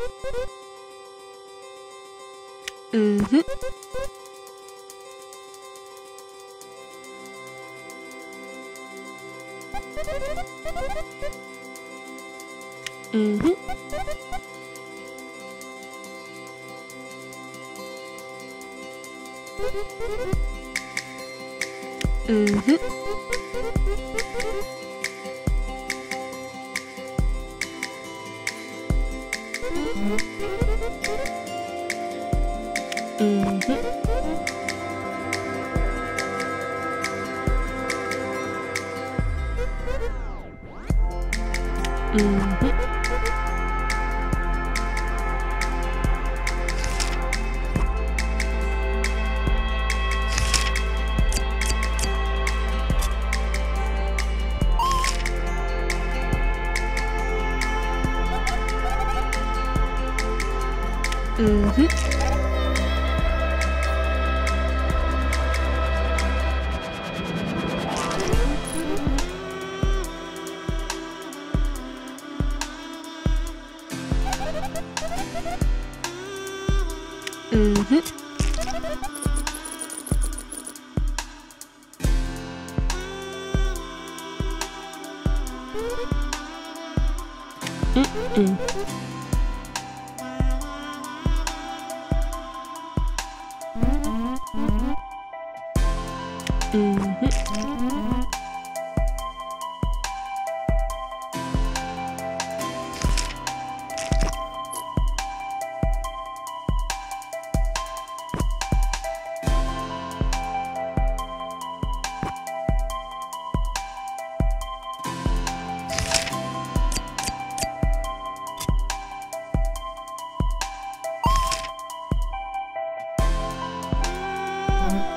Mm-hmm. Mm-hmm. Mm-hmm. Mm-hmm. Mm-hmm. Mm-hmm. Mm-hmm. Mm-mm. Mm-hmm. Mm-hmm. Mm-hmm. Mm-hmm.